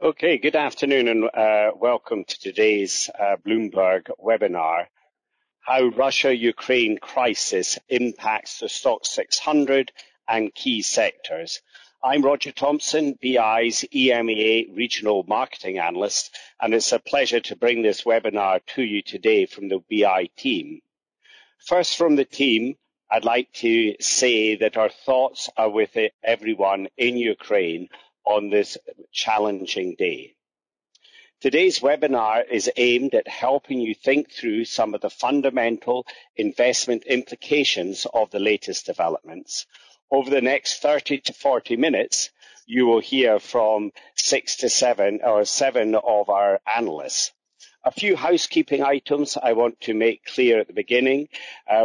Okay, good afternoon and welcome to today's Bloomberg webinar, How Russia-Ukraine Crisis Impacts the Stoxx 600 and Key Sectors. I'm Roger Thompson, BI's EMEA Regional Marketing Analyst, and it's a pleasure to bring this webinar to you today from the BI team. First, from the team, I'd like to say that our thoughts are with everyone in Ukraine on this challenging day. Today's webinar is aimed at helping you think through some of the fundamental investment implications of the latest developments. Over the next 30 to 40 minutes, you will hear from seven of our analysts. A few housekeeping items I want to make clear at the beginning.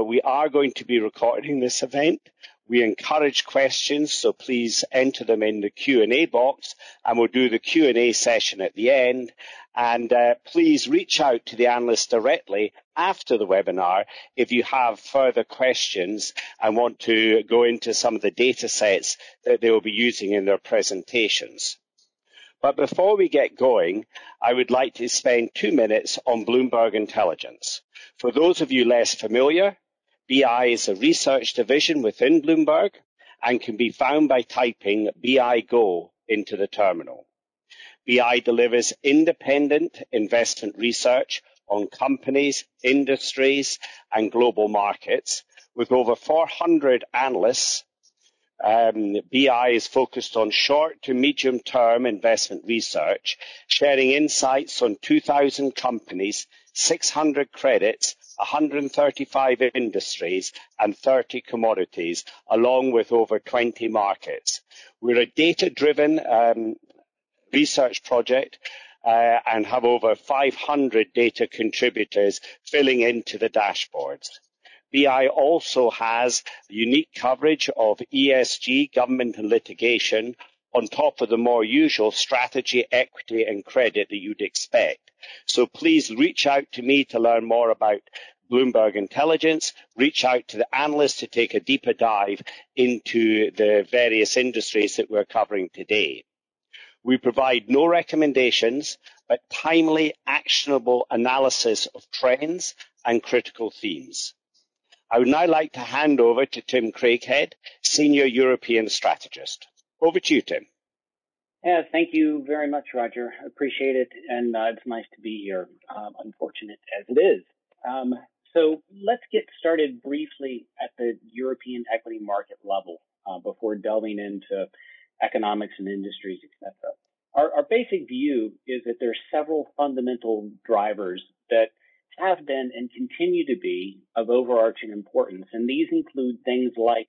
We are going to be recording this event. We encourage questions, so please enter them in the Q&A box, and we'll do the Q&A session at the end. And please reach out to the analyst directly after the webinar if you have further questions and want to go into some of the data sets that they will be using in their presentations. But before we get going, I would like to spend 2 minutes on Bloomberg Intelligence. For those of you less familiar, BI is a research division within Bloomberg and can be found by typing BI Go into the terminal. BI delivers independent investment research on companies, industries, and global markets. With over 400 analysts, BI is focused on short to medium-term investment research, sharing insights on 2,000 companies, 600 credits, 135 industries and 30 commodities, along with over 20 markets. We're a data-driven research project and have over 500 data contributors filling into the dashboards. BI also has unique coverage of ESG, government and litigation, on top of the more usual strategy, equity, and credit that you'd expect. So please reach out to me to learn more about Bloomberg Intelligence. Reach out to the analysts to take a deeper dive into the various industries that we're covering today. We provide no recommendations, but timely, actionable analysis of trends and critical themes. I would now like to hand over to Tim Craighead, Senior European Strategist. Over to you, Tim. Yeah, thank you very much, Roger. Appreciate it, and it's nice to be here, unfortunate as it is. So let's get started briefly at the European equity market level before delving into economics and industries, etc. Our basic view is that there are several fundamental drivers that have been and continue to be of overarching importance, and these include things like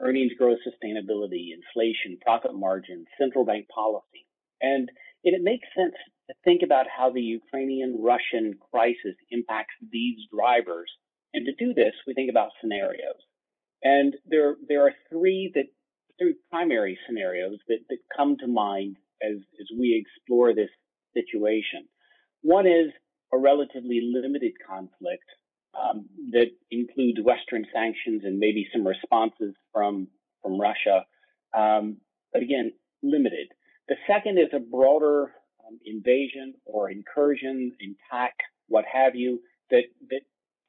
earnings growth, sustainability, inflation, profit margin, central bank policy. And it makes sense to think about how the Ukrainian-Russian crisis impacts these drivers. And to do this, we think about scenarios. And there are three primary scenarios that come to mind as we explore this situation. One is a relatively limited conflict that includes Western sanctions and maybe some responses from Russia, but again, limited. The second is a broader invasion or incursion, attack, what have you, that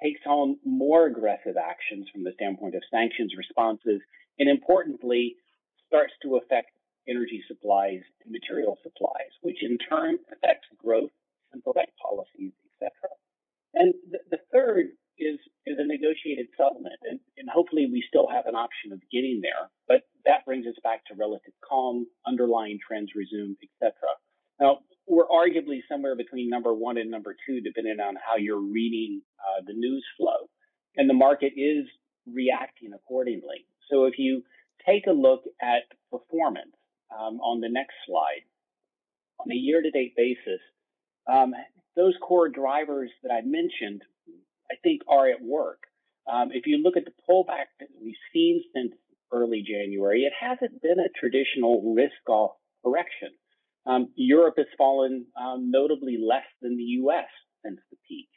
takes on more aggressive actions from the standpoint of sanctions, responses, and importantly, starts to affect energy supplies and material supplies, which in turn affects growth, central bank policies, etc. And the third is a negotiated settlement, and hopefully we still have an option of getting there, but that brings us back to relative calm, underlying trends resume, etc. Now, we're arguably somewhere between number one and number two, depending on how you're reading the news flow, and the market is reacting accordingly. So if you take a look at performance on the next slide, on a year-to-date basis, those core drivers that I mentioned, I think, are at work. If you look at the pullback that we've seen since early January, it hasn't been a traditional risk-off correction. Europe has fallen notably less than the U.S. since the peak.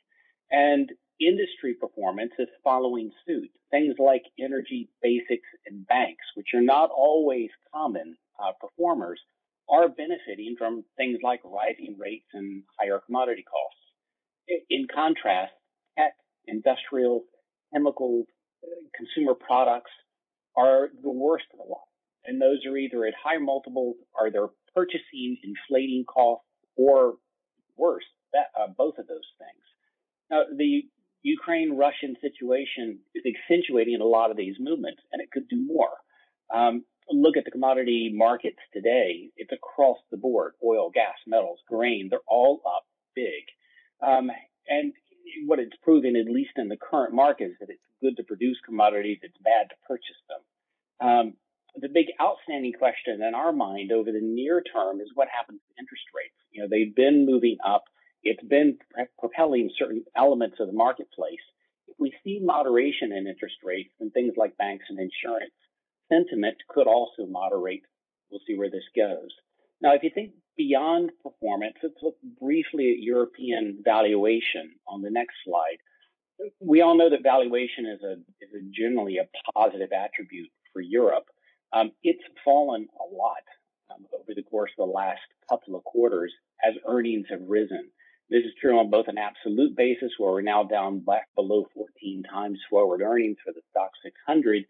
And industry performance is following suit. Things like energy, basics, and banks, which are not always common performers, are benefiting from things like rising rates and higher commodity costs. In contrast, tech, industrial, chemical, consumer products are the worst of the lot. And those are either at high multiples, or they're purchasing inflating costs, or worse, both of those things. Now, the Ukraine-Russian situation is accentuating a lot of these movements, and it could do more. Look at the commodity markets today. It's across the board. Oil, gas, metals, grain, they're all up big. And what it's proving, at least in the current market, is that it's good to produce commodities. It's bad to purchase them. The big outstanding question in our mind over the near term is what happens to interest rates. You know, they've been moving up. It's been propelling certain elements of the marketplace. If we see moderation in interest rates and things like banks and insurance, sentiment could also moderate. We'll see where this goes. Now, if you think beyond performance, let's look briefly at European valuation on the next slide. We all know that valuation is generally a positive attribute for Europe. It's fallen a lot over the course of the last couple of quarters as earnings have risen. This is true on both an absolute basis, where we're now down back below 14 times forward earnings for the Stoxx 600,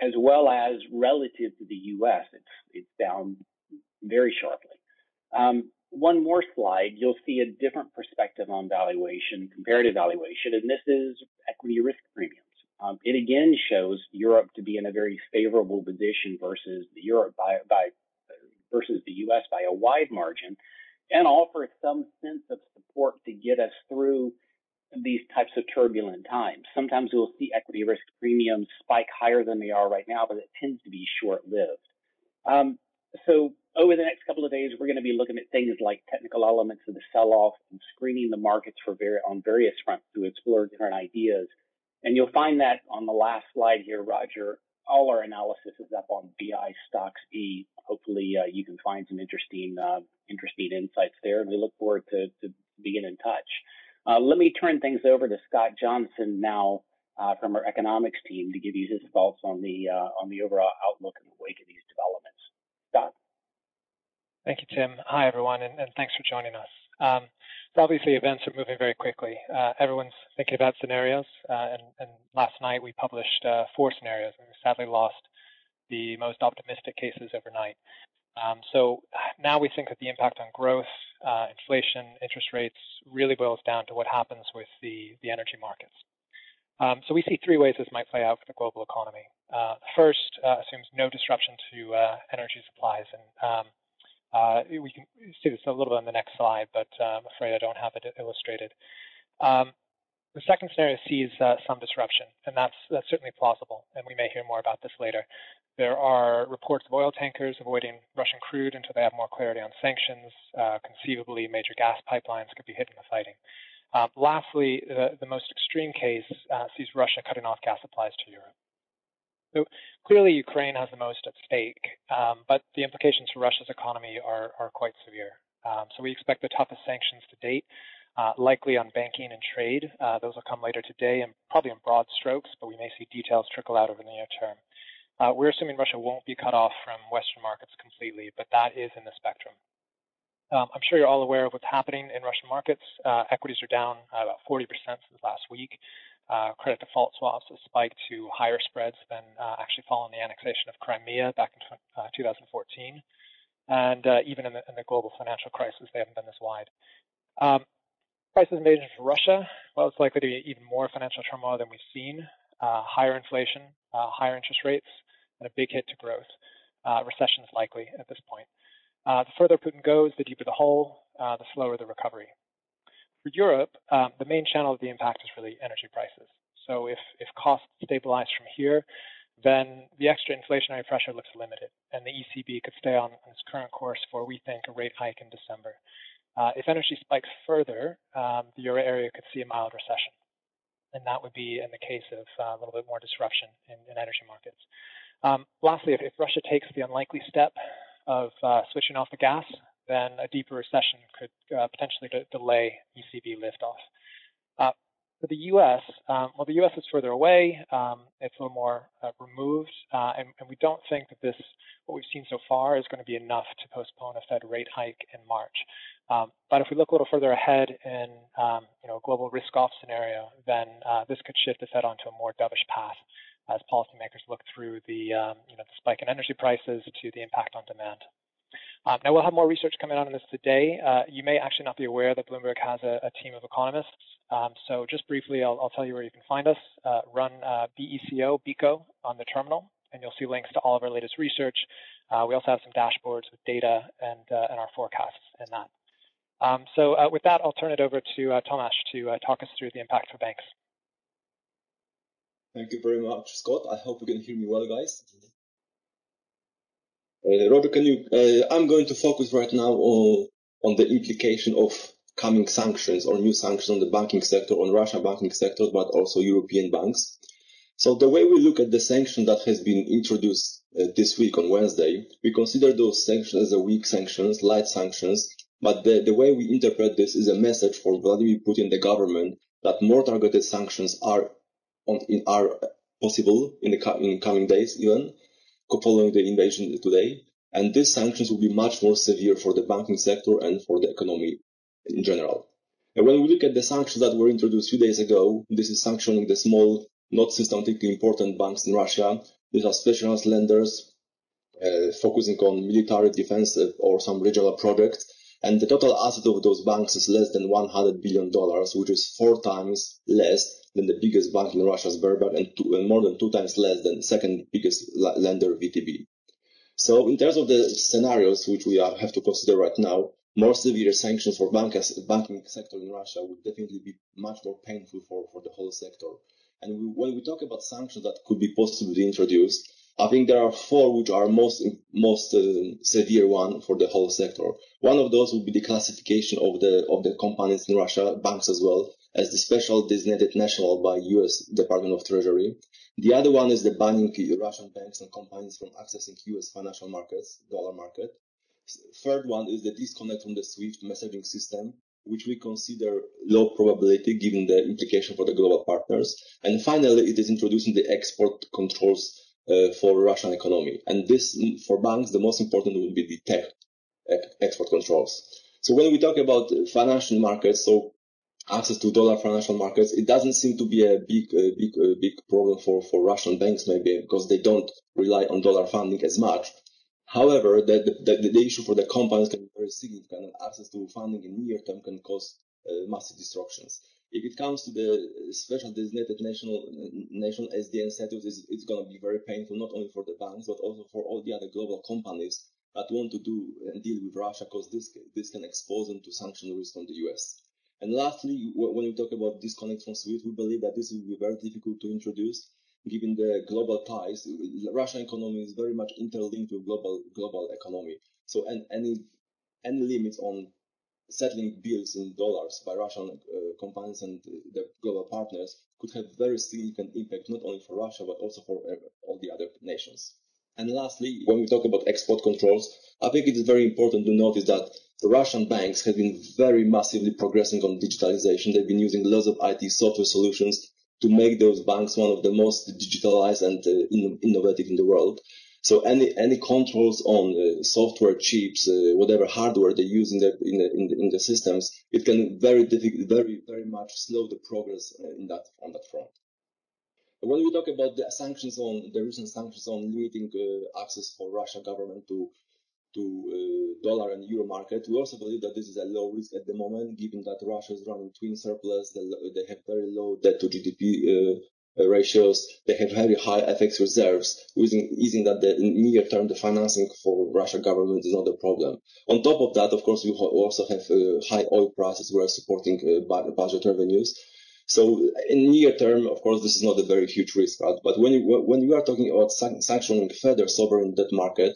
as well as relative to the U.S., it's down very sharply. One more slide, you'll see a different perspective on valuation, comparative valuation, and this is equity risk premiums. It again shows Europe to be in a very favorable position versus the versus the U.S. by a wide margin, and offers some sense of support to get us through these types of turbulent times. Sometimes we'll see equity risk premiums spike higher than they are right now, but it tends to be short-lived. So over the next couple of days, we're going to be looking at things like technical elements of the sell-off and screening the markets for on various fronts to explore different ideas. And you'll find that on the last slide here, Roger, all our analysis is up on BI Stocks E. Hopefully you can find some interesting insights there, and we look forward to being in touch. Let me turn things over to Scott Johnson now from our economics team to give you his thoughts on the overall outlook in the wake of these developments. Scott. Thank you, Tim. Hi, everyone, and thanks for joining us. So obviously, events are moving very quickly. Everyone's thinking about scenarios, and last night we published 4 scenarios, and we sadly lost the most optimistic cases overnight. So now we think that the impact on growth, inflation, interest rates really boils down to what happens with the energy markets. So we see 3 ways this might play out for the global economy. First assumes no disruption to energy supplies, and we can see this a little bit on the next slide, but I'm afraid I don't have it illustrated. The second scenario sees some disruption, and that's certainly plausible, and we may hear more about this later. There are reports of oil tankers avoiding Russian crude until they have more clarity on sanctions. Conceivably, major gas pipelines could be hit in the fighting. Lastly, the most extreme case sees Russia cutting off gas supplies to Europe. So clearly, Ukraine has the most at stake, but the implications for Russia's economy are quite severe. So we expect the toughest sanctions to date. Likely on banking and trade. Those will come later today and probably in broad strokes, but we may see details trickle out over the near term. We're assuming Russia won't be cut off from Western markets completely, but that is in the spectrum. I'm sure you're all aware of what's happening in Russian markets. Equities are down about 40% since last week. Credit default swaps have spiked to higher spreads than actually following the annexation of Crimea back in 2014. And even in the global financial crisis, they haven't been this wide. Prices made for Russia, well, it's likely to be even more financial turmoil than we've seen, higher inflation, higher interest rates, and a big hit to growth. Recession is likely at this point. The further Putin goes, the deeper the hole, the slower the recovery. For Europe, the main channel of the impact is really energy prices. So if costs stabilize from here, then the extra inflationary pressure looks limited, and the ECB could stay on its current course for, we think, a rate hike in December. If energy spikes further, the euro area could see a mild recession, and that would be in the case of a little bit more disruption in energy markets. Lastly, if Russia takes the unlikely step of switching off the gas, then a deeper recession could potentially delay ECB liftoff. For the U.S., well, the U.S. is further away. It's a little more removed, and we don't think that this, what we've seen so far, is going to be enough to postpone a Fed rate hike in March. But if we look a little further ahead in a global risk-off scenario, then this could shift the Fed onto a more dovish path as policymakers look through the spike in energy prices to the impact on demand. Now, we'll have more research coming out on this today. You may actually not be aware that Bloomberg has a team of economists. So just briefly, I'll tell you where you can find us. Run BECO on the terminal, and you'll see links to all of our latest research. We also have some dashboards with data and our forecasts in that. So with that, I'll turn it over to Tomasz to talk us through the impact for banks. Thank you very much, Scott. I hope you can hear me well, guys. Roger, can you? I'm going to focus right now on the implication of coming sanctions or new sanctions on the banking sector, on Russia banking sector, but also European banks. So the way we look at the sanction that has been introduced this week on Wednesday, we consider those sanctions as weak sanctions, light sanctions. But the way we interpret this is a message for Vladimir Putin, the government, that more targeted sanctions are possible in coming days, even following the invasion today, and these sanctions will be much more severe for the banking sector and for the economy in general. And when we look at the sanctions that were introduced a few days ago, this is sanctioning the small, not systemically important banks in Russia. These are specialized lenders focusing on military defense or some regional projects, and the total asset of those banks is less than $100 billion, which is 4 times less than the biggest bank in Russia, Sberbank, and more than 2 times less than the second biggest lender, VTB. So in terms of the scenarios which we have to consider right now, more severe sanctions for banking sector in Russia would definitely be much more painful for the whole sector. And when we talk about sanctions that could be possibly introduced, I think there are 4 which are most severe one for the whole sector. One of those would be the classification of the companies in Russia, banks as well, as the special designated national by U.S. Department of Treasury. The other one is the banning Russian banks and companies from accessing U.S. financial markets, dollar market. Third one is the disconnect from the SWIFT messaging system, which we consider low probability given the implication for the global partners. And finally, it is introducing the export controls for Russian economy. And this, for banks, the most important would be the tech export controls. So when we talk about financial markets, so access to dollar financial markets, it doesn't seem to be a big problem for Russian banks, maybe because they don't rely on dollar funding as much. However, the issue for the companies can be very significant, and access to funding in near term can cause massive disruptions. If it comes to the special designated national SDN status, it's going to be very painful, not only for the banks, but also for all the other global companies that want to do and deal with Russia, because this can expose them to sanction risk from the US. And lastly, when we talk about disconnect from SWIFT, we believe that this will be very difficult to introduce, given the global ties. The Russian economy is very much interlinked with global economy. So any limits on settling bills in dollars by Russian companies and their global partners could have very significant impact, not only for Russia, but also for all the other nations. And lastly, when we talk about export controls, I think it is very important to notice that the Russian banks have been very massively progressing on digitalization. They've been using lots of IT software solutions to make those banks one of the most digitalized and innovative in the world. So any controls on software, chips, whatever hardware they use in the systems, it can very much slow the progress on that front. When we talk about the sanctions on the recent sanctions on limiting access for Russia government to dollar and euro market, we also believe that this is a low risk at the moment, given that Russia is running twin surplus, they have very low debt to GDP ratios, they have very high FX reserves, using that the near term, the financing for Russia government is not a problem. On top of that, of course, we also have high oil prices, we are supporting budget revenues. So in near term, of course, this is not a very huge risk, right? But when you are talking about sanctioning further sovereign debt market,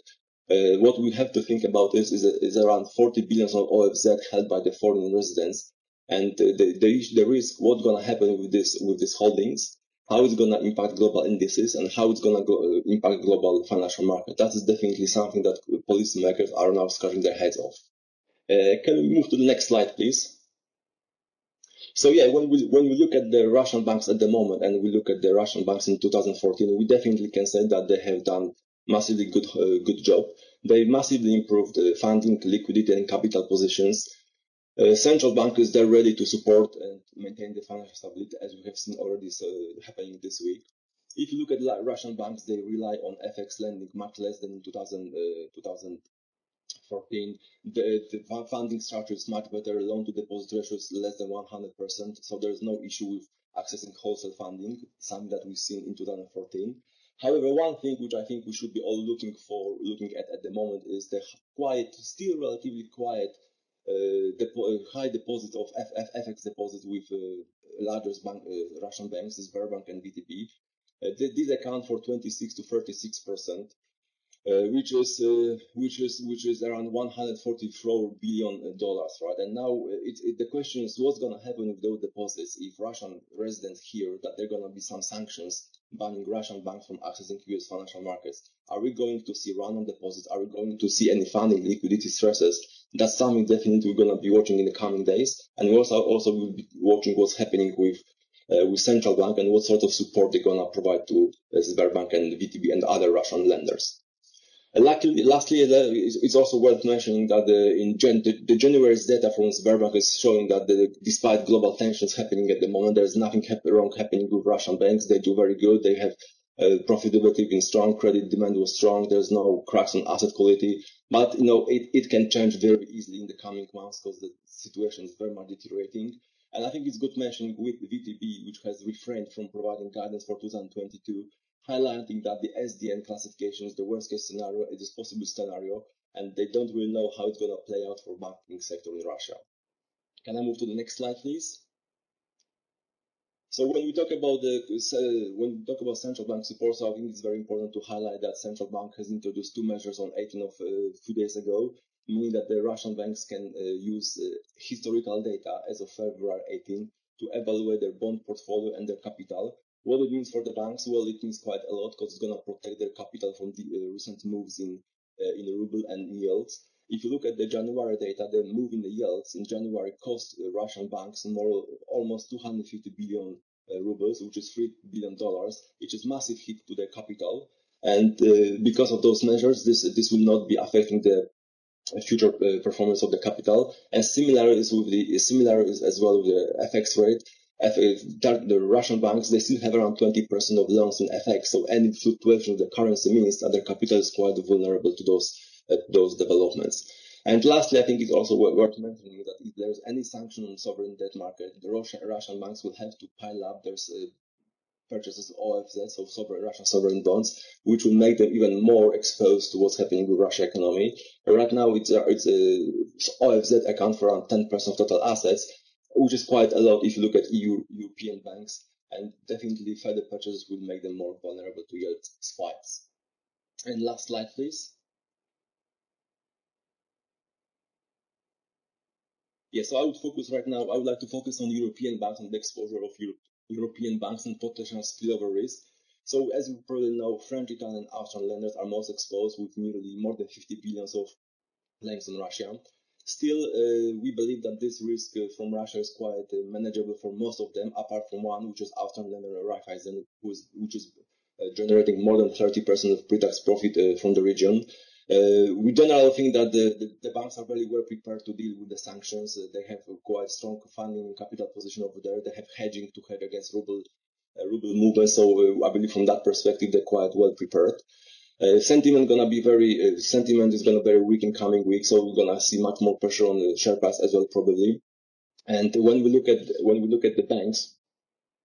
what we have to think about is around 40 billion of OFZ held by the foreign residents, and the risk, what's going to happen with these holdings, how it's going to impact global indices, and how it's going to impact global financial market. That is definitely something that policymakers are now scratching their heads off. Can we move to the next slide, please? So yeah, when we look at the Russian banks at the moment, and we look at the Russian banks in 2014, we definitely can say that they have done massively good job. They massively improved funding, liquidity, and capital positions. Central bankers, they're ready to support and maintain the financial stability, as we have seen already happening this week. If you look at Russian banks, they rely on FX lending much less than in 2014. The funding structure is much better, loan-to-deposit ratio is less than 100%, so there is no issue with accessing wholesale funding, something that we've seen in 2014. However, one thing which I think we should be all looking at the moment is the still relatively quiet high deposits of FX deposits with largest bank, Russian banks, Sberbank and VTB. These account for 26% to 36%, which is around $144 billion, right? And now the question is, what's going to happen with those deposits if Russian residents hear that there are going to be some sanctions banning Russian banks from accessing U.S. financial markets? Are we going to see random deposits? Are we going to see any funding liquidity stresses? That's something definitely we're going to be watching in the coming days, and we also will be watching what's happening with Central Bank and what sort of support they're going to provide to Sberbank and VTB and other Russian lenders. And lastly, it's also worth mentioning that the January's data from Sberbank is showing that despite global tensions happening at the moment, there's nothing wrong happening with Russian banks. They do very good. They have profitability and strong. Credit demand was strong. There's no cracks on asset quality. But, you know, it can change very easily in the coming months because the situation is very much deteriorating. And I think it's good mentioning with VTB, which has refrained from providing guidance for 2022, highlighting that the SDN classification is the worst-case scenario, it is possible scenario, and they don't really know how it's going to play out for banking sector in Russia. Can I move to the next slide, please? So when we talk about central bank support, so I think it's very important to highlight that central bank has introduced two measures on 18th of a few days ago, meaning that the Russian banks can use historical data as of February 18 to evaluate their bond portfolio and their capital. What it means for the banks? Well, it means quite a lot because it's going to protect their capital from the recent moves in ruble and yields. If you look at the January data, the move in the yields in January cost Russian banks more almost 250 billion rubles, which is $3 billion, which is massive hit to their capital. And because of those measures, this will not be affecting the future performance of the capital. And similar is as well with the FX rate. The Russian banks, they still have around 20% of loans in FX, so any fluctuation of the currency means that their capital is quite vulnerable to those developments. And lastly, I think it's also worth mentioning that if there's any sanction on sovereign debt market, the Russian banks will have to pile up their purchases of OFZ, so Russian sovereign bonds, which will make them even more exposed to what's happening with Russian economy. Right now, it's OFZ account for around 10% of total assets, which is quite a lot if you look at European banks, and definitely further purchases will make them more vulnerable to yield spikes. And last slide, please. Yes, so I would like to focus on European banks and the exposure of European banks and potential spillover risk. So as you probably know, French, Italian, and Austrian lenders are most exposed with nearly more than 50 billions of loans in Russia. Still, we believe that this risk from Russia is quite manageable for most of them, apart from one, which is Austrian lender Raiffeisen, which is generating more than 30% of pre-tax profit from the region. We generally think that the banks are very well prepared to deal with the sanctions. They have quite strong funding and capital position over there. They have hedging to hedge against ruble movement. So I believe from that perspective, they're quite well prepared. Sentiment is gonna be very weak in coming weeks, so we're gonna see much more pressure on the share price as well, probably. And when we look at the banks,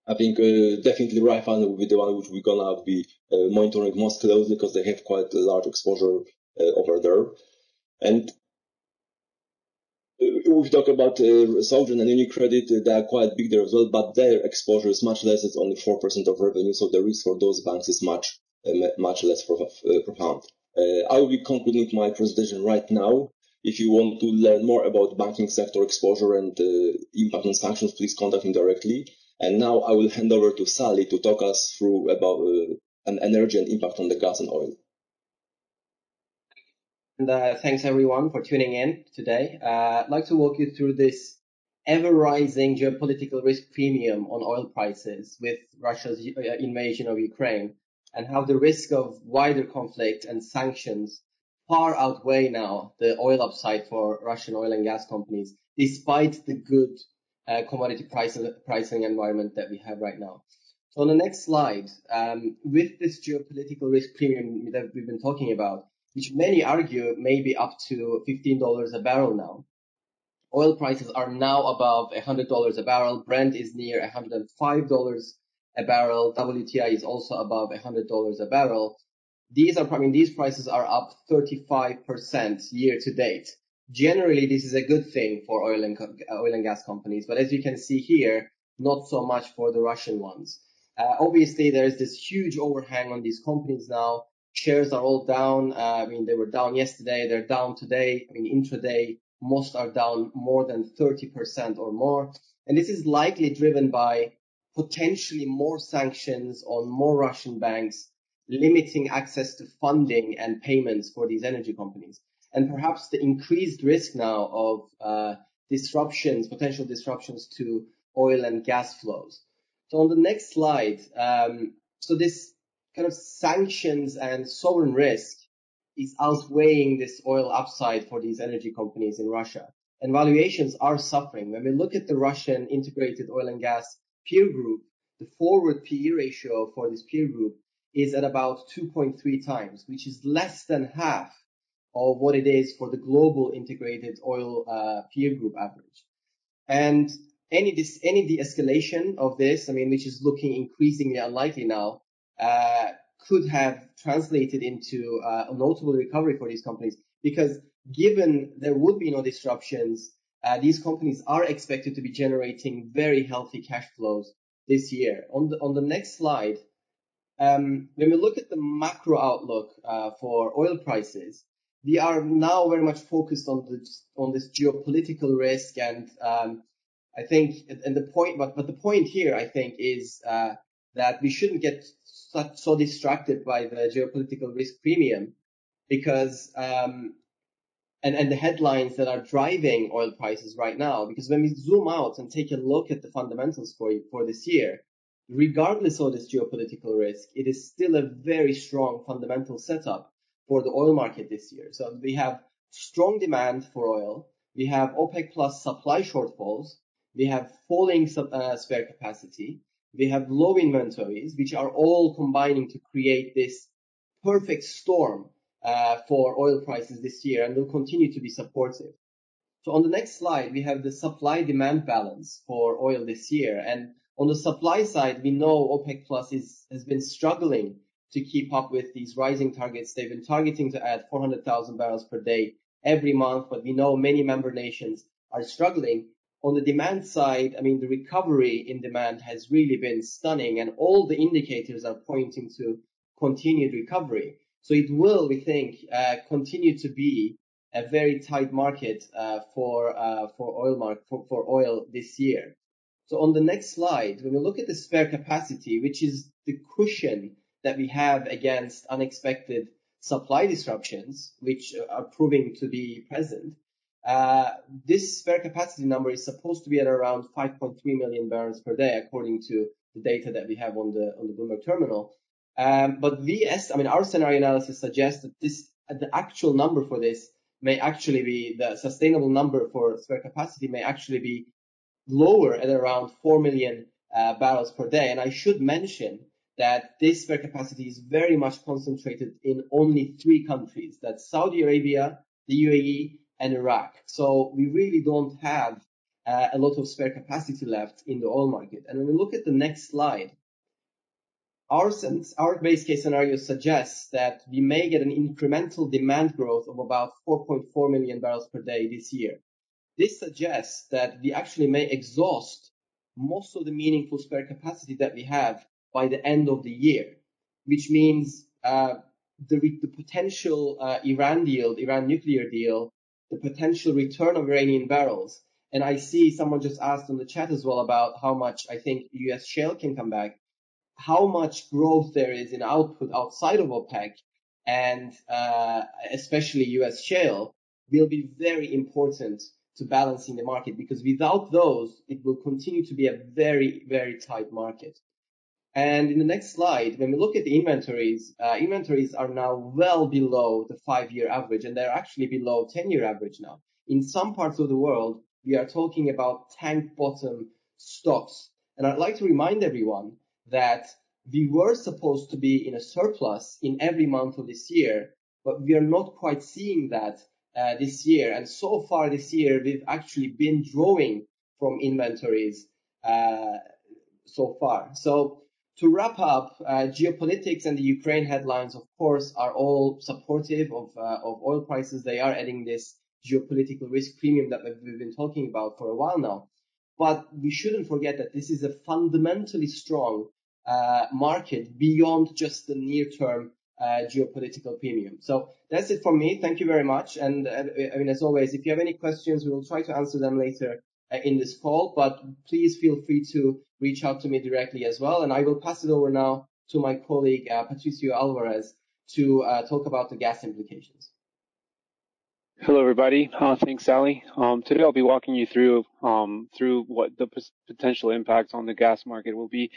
I think definitely Raiffeisen will be the one which we're gonna be monitoring most closely because they have quite a large exposure over there. And we talk about SocGen and Unicredit, they are quite big there as well, but their exposure is much less. It's only 4% of revenue, so the risk for those banks is much less profound. I will be concluding my presentation right now. If you want to learn more about banking sector exposure and impact on sanctions, please contact me directly. And now I will hand over to Sally to talk us through about an energy and impact on the gas and oil. And thanks everyone for tuning in today. I'd like to walk you through this ever-rising geopolitical risk premium on oil prices with Russia's invasion of Ukraine, and how the risk of wider conflict and sanctions far outweigh now the oil upside for Russian oil and gas companies, despite the good commodity pricing environment that we have right now. So on the next slide, with this geopolitical risk premium that we've been talking about, which many argue may be up to $15 a barrel now, oil prices are now above $100 a barrel. Brent is near $105 a barrel. WTI is also above $100 a barrel. These prices are up 35% year to date. Generally, this is a good thing for oil and gas companies, but as you can see here, not so much for the Russian ones. Obviously, there is this huge overhang on these companies now. Shares are all down. They were down yesterday. They're down today. Intraday, most are down more than 30% or more. And this is likely driven by potentially more sanctions on more Russian banks, limiting access to funding and payments for these energy companies. And perhaps the increased risk now of potential disruptions to oil and gas flows. So on the next slide, so this kind of sanctions and sovereign risk is outweighing this oil upside for these energy companies in Russia. And valuations are suffering. When we look at the Russian integrated oil and gas peer group, the forward PE ratio for this peer group is at about 2.3 times, which is less than half of what it is for the global integrated oil peer group average. And any de-escalation of this, which is looking increasingly unlikely now, could have translated into a notable recovery for these companies, because given there would be no disruptions, these companies are expected to be generating very healthy cash flows this year. On the next slide, when we look at the macro outlook for oil prices, we are now very much focused on this geopolitical risk, and the point here, I think, is that we shouldn't get so distracted by the geopolitical risk premium, because and the headlines that are driving oil prices right now. Because when we zoom out and take a look at the fundamentals for this year, regardless of this geopolitical risk, it is still a very strong fundamental setup for the oil market this year. So we have strong demand for oil. We have OPEC plus supply shortfalls. We have falling spare capacity. We have low inventories, which are all combining to create this perfect storm for oil prices this year, and will continue to be supportive. So on the next slide, we have the supply-demand balance for oil this year. And on the supply side, we know OPEC Plus has been struggling to keep up with these rising targets. They've been targeting to add 400,000 barrels per day every month, but we know many member nations are struggling. On the demand side, the recovery in demand has really been stunning, and all the indicators are pointing to continued recovery. So it will, we think, continue to be a very tight market for oil this year. So on the next slide, when we look at the spare capacity, which is the cushion that we have against unexpected supply disruptions, which are proving to be present, this spare capacity number is supposed to be at around 5.3 million barrels per day, according to the data that we have on the Bloomberg terminal. But our scenario analysis suggests that the actual number for this may actually be, the sustainable number for spare capacity may actually be lower at around 4 million barrels per day. And I should mention that this spare capacity is very much concentrated in only three countries. That's Saudi Arabia, the UAE, and Iraq. So we really don't have a lot of spare capacity left in the oil market. And when we look at the next slide, our base case scenario suggests that we may get an incremental demand growth of about 4.4 million barrels per day this year. This suggests that we actually may exhaust most of the meaningful spare capacity that we have by the end of the year, which means the potential Iran nuclear deal, the potential return of Iranian barrels. And I see someone just asked on the chat as well about how much I think U.S. shale can come back, how much growth there is in output outside of OPEC, and especially U.S. shale will be very important to balancing the market, because without those, it will continue to be a very, very tight market. And in the next slide, when we look at the inventories, inventories are now well below the 5-year average, and they're actually below 10-year average now. In some parts of the world, we are talking about tank bottom stocks. And I'd like to remind everyone that we were supposed to be in a surplus in every month of this year, but we are not quite seeing that this year. And so far this year, we've actually been drawing from inventories so far. So to wrap up, geopolitics and the Ukraine headlines, of course, are all supportive of oil prices. They are adding this geopolitical risk premium that we've been talking about for a while now. But we shouldn't forget that this is a fundamentally strong market beyond just the near-term geopolitical premium. So that's it from me. Thank you very much. And I mean, as always, if you have any questions, we will try to answer them later in this call. But please feel free to reach out to me directly as well. And I will pass it over now to my colleague, Patricio Alvarez, to talk about the gas implications. Hello, everybody. Thanks, Sally. Today I'll be walking you through what the potential impacts on the gas market will be.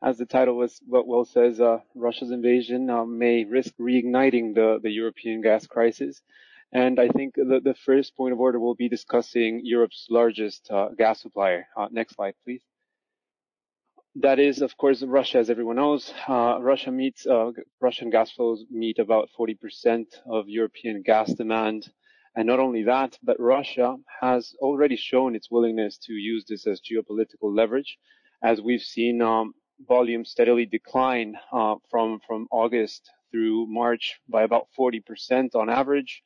As the title was what Will says, Russia's invasion may risk reigniting the European gas crisis. And I think the first point of order will be discussing Europe's largest gas supplier. Next slide, please. That is, of course, Russia, as everyone knows. Russian gas flows meet about 40% of European gas demand. And not only that, but Russia has already shown its willingness to use this as geopolitical leverage, as we've seen volumes steadily decline from August through March by about 40% on average.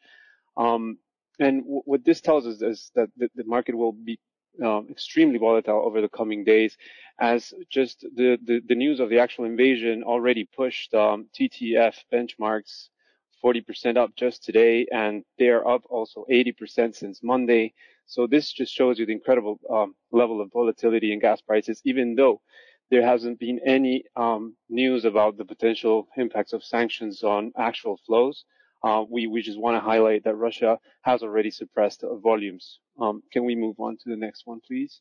And what this tells us is that the market will be extremely volatile over the coming days, as just the news of the actual invasion already pushed TTF benchmarks 40% up just today, and they are up also 80% since Monday. So this just shows you the incredible level of volatility in gas prices, even though there hasn't been any news about the potential impacts of sanctions on actual flows. We just want to highlight that Russia has already suppressed volumes. Can we move on to the next one, please?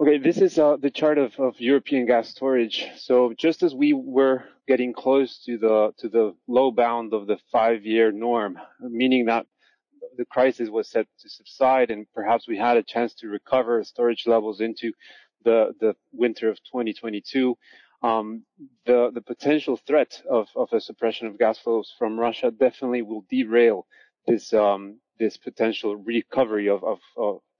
Okay, this is the chart of European gas storage. So just as we were getting close to the low bound of the 5-year norm, meaning that the crisis was set to subside and perhaps we had a chance to recover storage levels into the winter of 2022, the potential threat of a suppression of gas flows from Russia definitely will derail this this potential recovery of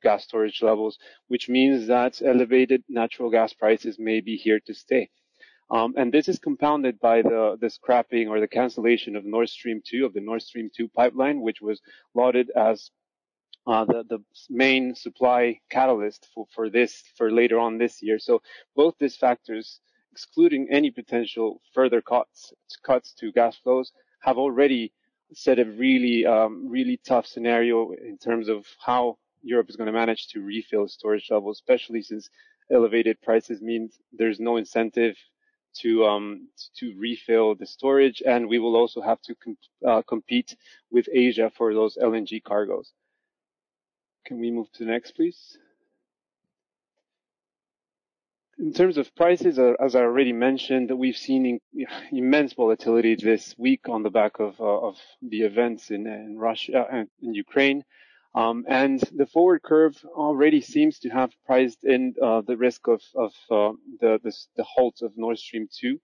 gas storage levels, which means that elevated natural gas prices may be here to stay. And this is compounded by the scrapping or the cancellation of Nord Stream 2, of the Nord Stream 2 pipeline, which was lauded as the main supply catalyst for later on this year. So both these factors, excluding any potential further cuts to gas flows, have already set a really, really tough scenario in terms of how Europe is going to manage to refill storage levels, especially since elevated prices means there's no incentive to refill the storage, and we will also have to compete with Asia for those LNG cargoes. Can we move to the next, please? In terms of prices, as I already mentioned, we've seen immense volatility this week on the back of the events in Russia and in Ukraine. And the forward curve already seems to have priced in the risk of the halt of Nord Stream 2,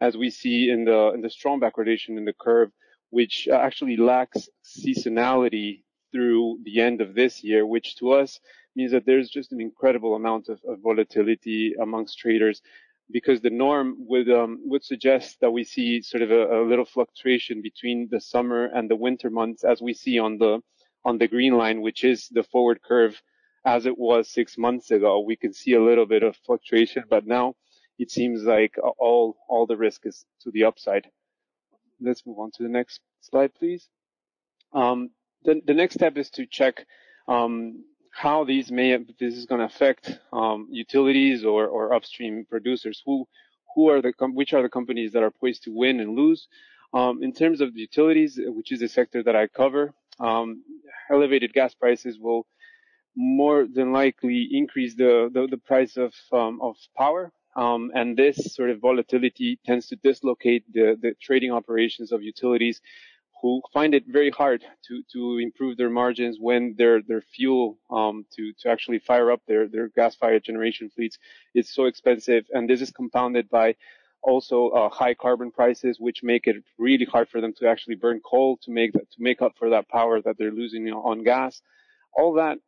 as we see in the strong backwardation in the curve, which actually lacks seasonality through the end of this year, which to us means that there's just an incredible amount of volatility amongst traders, because the norm would suggest that we see sort of a little fluctuation between the summer and the winter months, as we see on the green line, which is the forward curve as it was 6 months ago. We can see a little bit of fluctuation, but now it seems like all the risk is to the upside. Let's move on to the next slide, please. The next step is to check how this is going to affect utilities or upstream producers. Which are the companies that are poised to win and lose? In terms of utilities, which is the sector that I cover, Elevated gas prices will more than likely increase the price of power. And this sort of volatility tends to dislocate the trading operations of utilities, who find it very hard to improve their margins when their fuel to actually fire up their gas-fired generation fleets is so expensive. And this is compounded by also high carbon prices, which make it really hard for them to actually burn coal to make up for that power that they're losing on gas. All that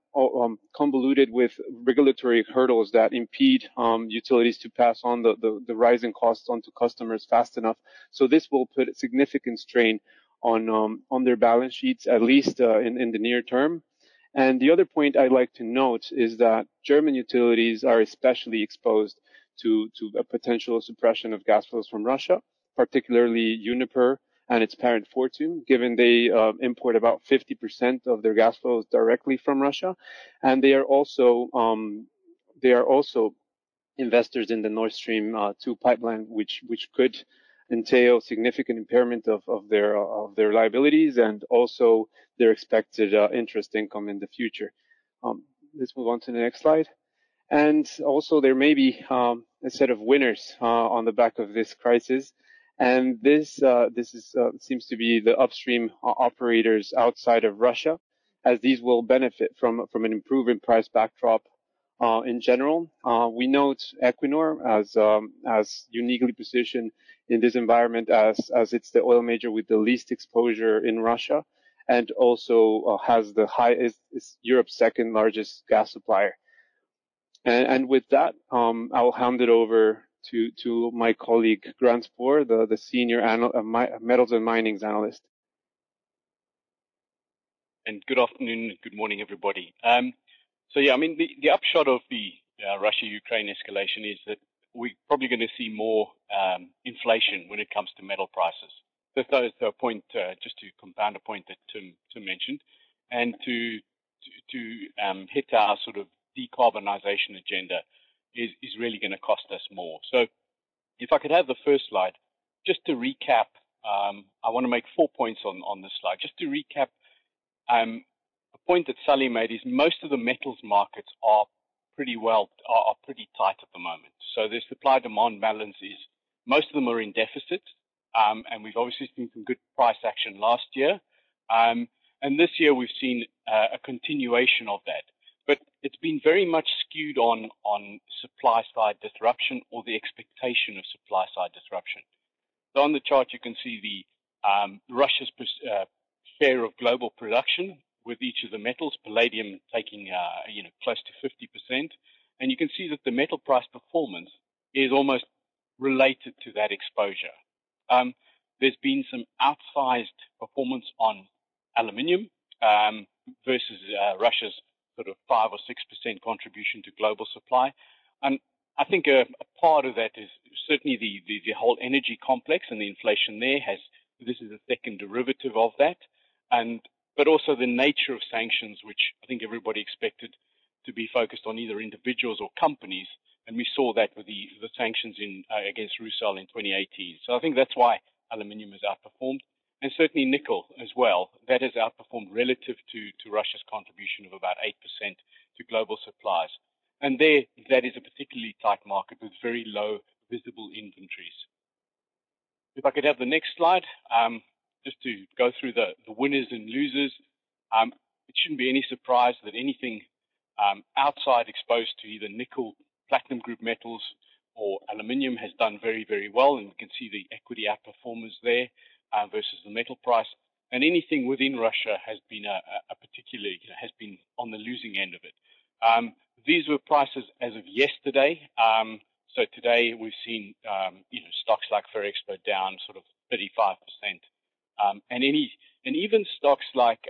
convoluted with regulatory hurdles that impede utilities to pass on the rising costs onto customers fast enough. So this will put a significant strain on their balance sheets, at least in the near term. And the other point I'd like to note is that German utilities are especially exposed to a potential suppression of gas flows from Russia, particularly Uniper and its parent Fortum, given they import about 50% of their gas flows directly from Russia. And they are also investors in the Nord Stream 2 pipeline, which could entail significant impairment of their liabilities and also their expected interest income in the future. Let's move on to the next slide. And also there may be a set of winners on the back of this crisis. And this seems to be the upstream operators outside of Russia, as these will benefit from an improving price backdrop. In general, we note Equinor as uniquely positioned in this environment, as it's the oil major with the least exposure in Russia, and also has the highest, is Europe's second largest gas supplier. And with that, I'll hand it over to my colleague Grant Sporre, the senior metals and mining analyst. And good afternoon, good morning, everybody. So yeah, I mean, the upshot of the Russia-Ukraine escalation is that we're probably going to see more inflation when it comes to metal prices. So that is a point, just to compound a point that Tim mentioned, and to hit our sort of decarbonization agenda is really going to cost us more. So if I could have the first slide, just to recap, I want to make 4 points on this slide. Just to recap, the point that Sally made is most of the metals markets are pretty tight at the moment. So the supply-demand balance is most of them are in deficit, and we've obviously seen some good price action last year, and this year we've seen a continuation of that. But it's been very much skewed on supply-side disruption or the expectation of supply-side disruption. So on the chart you can see the Russia's share of global production, with each of the metals, palladium taking, close to 50%. And you can see that the metal price performance is almost related to that exposure. There's been some outsized performance on aluminium versus Russia's sort of 5 or 6% contribution to global supply. And I think a part of that is certainly the whole energy complex and the inflation there this is a second derivative of that. But also the nature of sanctions, which I think everybody expected to be focused on either individuals or companies, and we saw that with the sanctions against Rusal in 2018. So I think that's why aluminium has outperformed, and certainly nickel as well. That has outperformed relative to Russia's contribution of about 8% to global supplies. And there, that is a particularly tight market with very low visible inventories. If I could have the next slide. Just to go through the winners and losers, it shouldn't be any surprise that anything outside exposed to either nickel, platinum group metals, or aluminium has done very, very well. And we can see the equity outperformers there versus the metal price. And anything within Russia has been has been on the losing end of it. These were prices as of yesterday. So today we've seen, stocks like Ferrexpo down sort of 35%. And even stocks like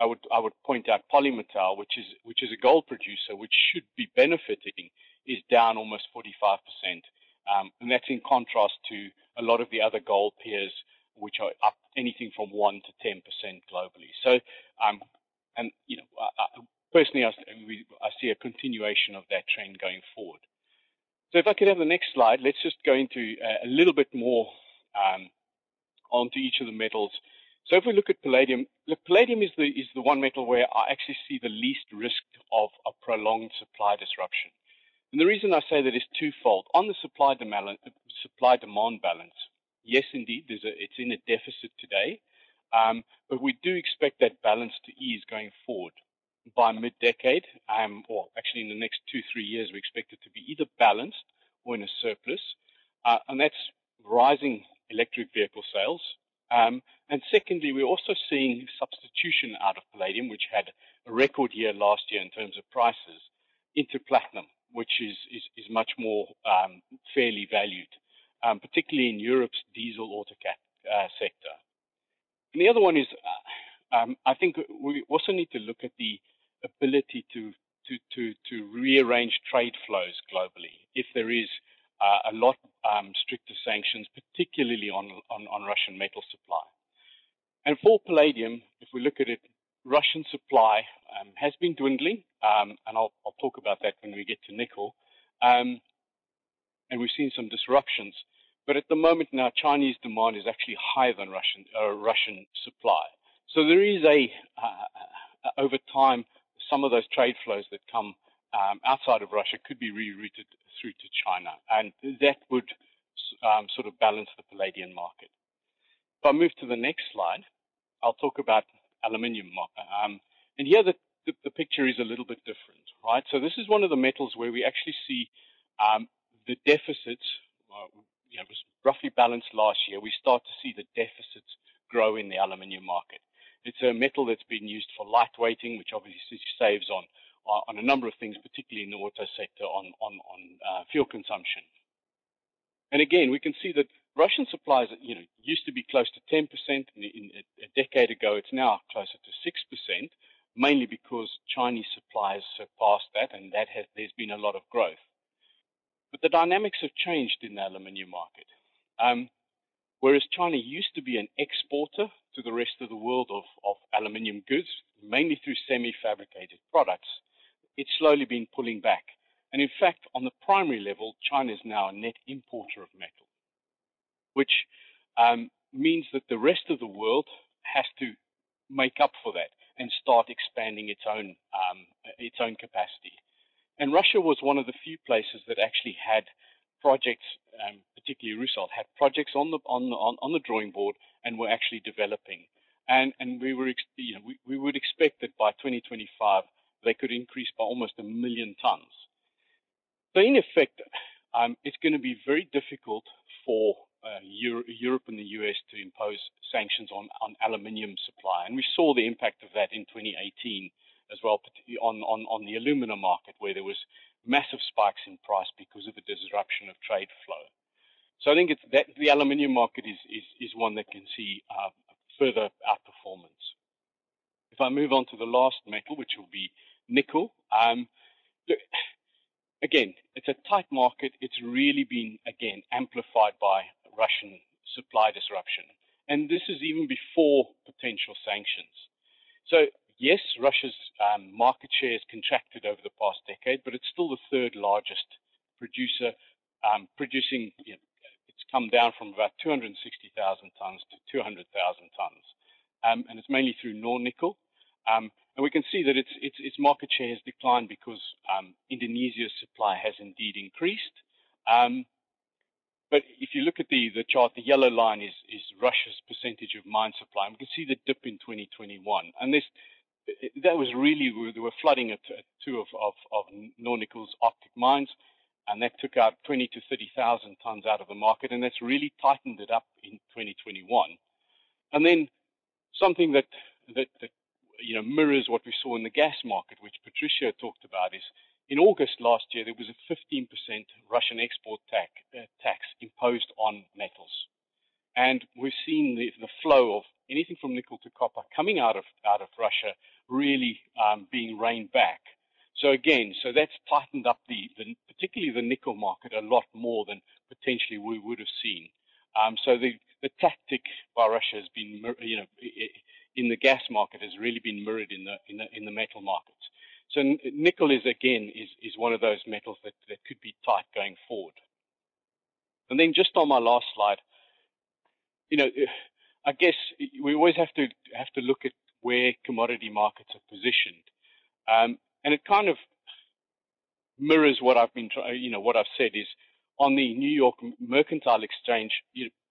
I would point out Polymetal, which is a gold producer, which should be benefiting, is down almost 45%, and that's in contrast to a lot of the other gold peers, which are up anything from 1% to 10% globally. So, personally, I see a continuation of that trend going forward. So, if I could have the next slide, let's just go into a little bit more. Onto each of the metals. So if we look at palladium, Look, palladium is the one metal where I actually see the least risk of a prolonged supply disruption. And the reason I say that is twofold. On the supply-demand balance, yes, indeed, it's in a deficit today, but we do expect that balance to ease going forward. By mid-decade, or actually in the next 2-3 years, we expect it to be either balanced or in a surplus, and that's rising electric vehicle sales. And secondly, we're also seeing substitution out of palladium, which had a record year last year in terms of prices, into platinum, which is much more fairly valued, particularly in Europe's diesel autocat sector. And the other one is, I think we also need to look at the ability to rearrange trade flows globally. If there is a lot stricter sanctions, particularly on Russian metal supply. And for palladium, if we look at it, Russian supply has been dwindling, and I'll talk about that when we get to nickel. And we've seen some disruptions, but at the moment now, Chinese demand is actually higher than Russian supply. So there is over time, some of those trade flows that come outside of Russia could be rerouted through to China, and that would sort of balance the palladium market. If I move to the next slide, I'll talk about aluminium. And here the picture is a little bit different, right? So this is one of the metals where we actually see the deficits, it was roughly balanced last year. We start to see the deficits grow in the aluminium market. It's a metal that's been used for lightweighting, which obviously saves on a number of things, particularly in the auto sector, on fuel consumption. And again, we can see that Russian supplies, used to be close to 10%. In a decade ago, it's now closer to 6%, mainly because Chinese suppliers surpassed that, and there's been a lot of growth. But the dynamics have changed in the aluminium market. Whereas China used to be an exporter to the rest of the world of aluminium goods, mainly through semi-fabricated products, it's slowly been pulling back. And in fact, on the primary level, China is now a net importer of metal, which means that the rest of the world has to make up for that and start expanding its own capacity. And Russia was one of the few places that actually had projects, particularly Rusal, had projects on the drawing board and were actually developing. And we would expect that by 2025 they could increase by almost 1 million tons. So in effect, it's going to be very difficult for Europe and the US to impose sanctions on aluminium supply, and we saw the impact of that in 2018 as well on the alumina market, where there was massive spikes in price because of the disruption of trade flow. So I think it's that the aluminium market is one that can see further outperformance. If I move on to the last metal, which will be nickel, again, it's a tight market. It's really been, again, amplified by Russian supply disruption. And this is even before potential sanctions. So, yes, Russia's market share has contracted over the past decade, but it's still the third largest producer, producing, it's come down from about 260,000 tons to 200,000 tons. And it's mainly through Nornickel. And we can see that its market share has declined because Indonesia's supply has indeed increased. But if you look at the chart, the yellow line is Russia's percentage of mine supply. And we can see the dip in 2021. And that was really, they were flooding at two of Nornickel's Arctic mines. And that took out 20 to 30,000 tons out of the market. And that's really tightened it up in 2021. And then something that mirrors what we saw in the gas market, which Patricio talked about, is in August last year, there was a 15% Russian export tax imposed on metals. And we've seen the flow of anything from nickel to copper coming out of Russia really being reined back. So again, that's tightened up particularly the nickel market a lot more than potentially we would have seen. So the tactic by Russia has been, in the gas market has really been mirrored in the metal markets. So nickel is again one of those metals that could be tight going forward. And then just on my last slide, I guess we always have to look at where commodity markets are positioned. And it kind of mirrors what I've been, what I've said is on the New York Mercantile Exchange,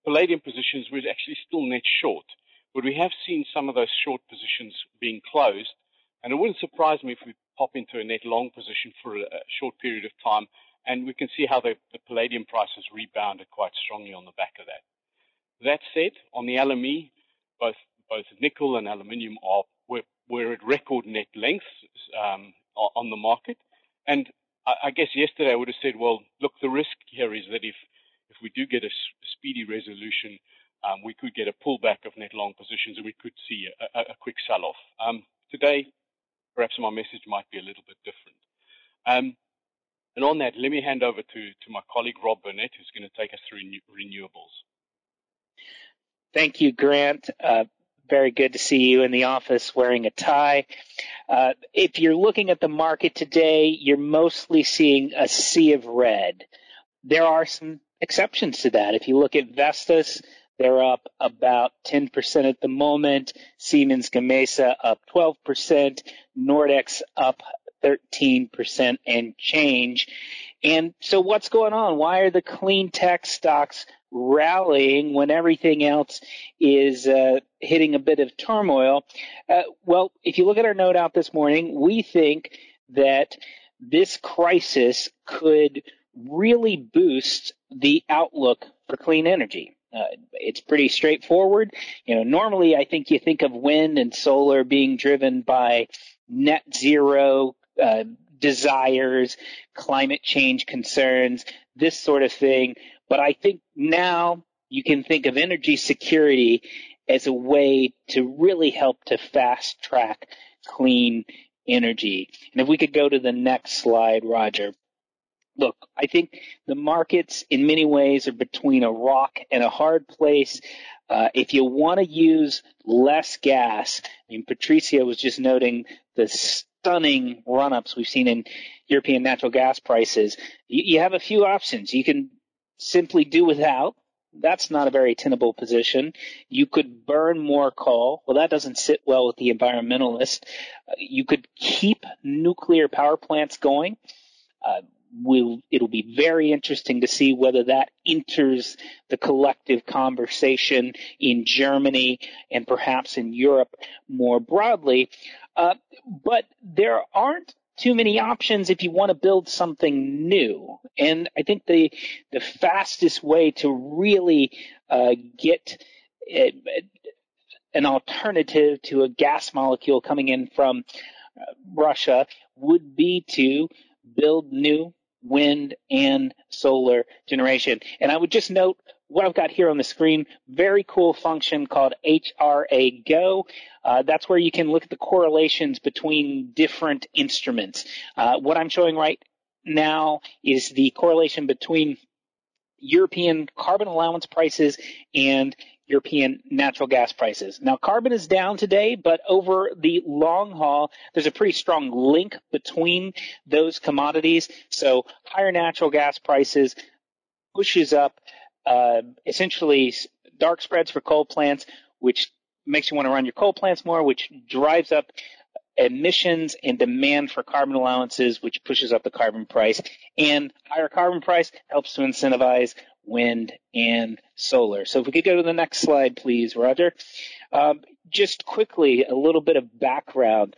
palladium positions were actually still net short, but we have seen some of those short positions being closed. And it wouldn't surprise me if we pop into a net long position for a short period of time, and we can see how the palladium prices rebounded quite strongly on the back of that. That said, on the LME, both nickel and aluminium were at record net lengths on the market. And I guess yesterday I would have said, well, look, the risk here is that if we do get a speedy resolution, we could get a pullback of net long positions and we could see a quick sell-off. Today, perhaps my message might be a little bit different. And on that, let me hand over to my colleague, Rob Burnett, who's going to take us through renewables. Thank you, Grant. Very good to see you in the office wearing a tie. If you're looking at the market today, you're mostly seeing a sea of red. There are some exceptions to that. If you look at Vestas, they're up about 10% at the moment. Siemens Gamesa up 12%. Nordex up 13% and change. And so what's going on? Why are the clean tech stocks rallying when everything else is hitting a bit of turmoil? Well, if you look at our note out this morning, we think that this crisis could really boost the outlook for clean energy. It's pretty straightforward. Normally I think you think of wind and solar being driven by net zero desires, climate change concerns, this sort of thing. But I think now you can think of energy security as a way to really help to fast track clean energy. And if we could go to the next slide, Roger. Look, I think the markets in many ways are between a rock and a hard place. If you want to use less gas, Patricio was just noting the stunning run-ups we've seen in European natural gas prices. You have a few options. You can simply do without. That's not a very tenable position. You could burn more coal. Well, that doesn't sit well with the environmentalists. You could keep nuclear power plants going. It'll be very interesting to see whether that enters the collective conversation in Germany and perhaps in Europe more broadly. But there aren't too many options if you want to build something new. And I think the fastest way to really get an alternative to a gas molecule coming in from Russia would be to build new wind and solar generation. And I would just note what I've got here on the screen, very cool function called HRA Go. That's where you can look at the correlations between different instruments. What I'm showing right now is the correlation between European carbon allowance prices and European natural gas prices. Now, carbon is down today, but over the long haul, there's a pretty strong link between those commodities. So higher natural gas prices pushes up essentially dark spreads for coal plants, which makes you want to run your coal plants more, which drives up emissions and demand for carbon allowances, which pushes up the carbon price. And higher carbon price helps to incentivize wind and solar. So if we could go to the next slide, please, Roger. Just quickly, a little bit of background.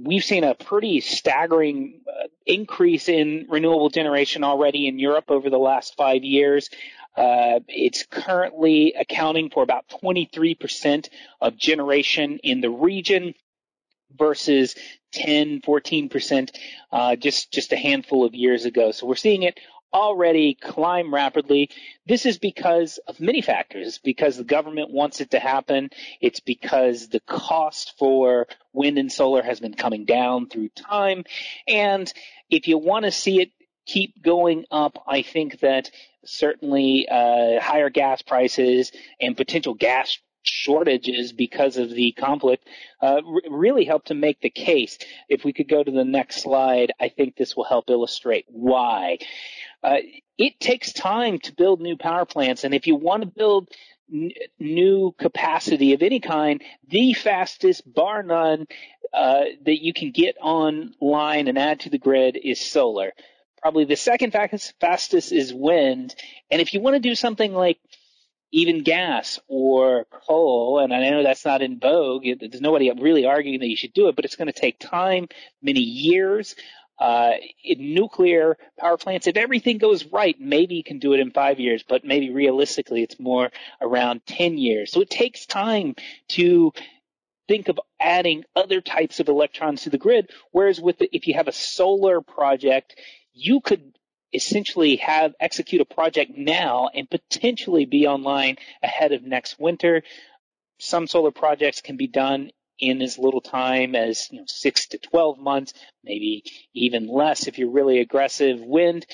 We've seen a pretty staggering increase in renewable generation already in Europe over the last 5 years. It's currently accounting for about 23% of generation in the region versus 10-14% just a handful of years ago. So we're seeing it already climb rapidly. This is because of many factors. It's because the government wants it to happen. It's because the cost for wind and solar has been coming down through time. And if you want to see it keep going up, I think that certainly higher gas prices and potential gas shortages because of the conflict really help to make the case. If we could go to the next slide, I think this will help illustrate why. It takes time to build new power plants, and if you want to build new capacity of any kind, the fastest, bar none, that you can get online and add to the grid is solar. Probably the second fastest is wind. And if you want to do something like even gas or coal, and I know that's not in vogue, there's nobody really arguing that you should do it, but it's going to take time, many years. In nuclear power plants, if everything goes right, maybe you can do it in 5 years, but maybe realistically it's more around 10 years. So it takes time to think of adding other types of electrons to the grid, whereas with if you have a solar project, you could essentially execute a project now and potentially be online ahead of next winter. Some solar projects can be done in as little time as 6 to 12 months, maybe even less if you're really aggressive. Wind,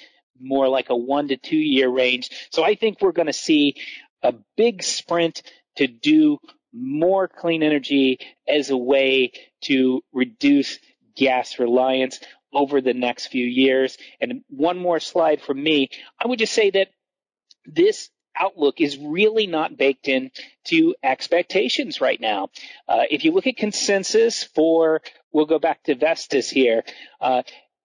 more like a 1 to 2 year range. So I think we're going to see a big sprint to do more clean energy as a way to reduce gas reliance over the next few years. And one more slide from me. I would just say that this outlook is really not baked in to expectations right now. If you look at consensus for, we'll go back to Vestas here,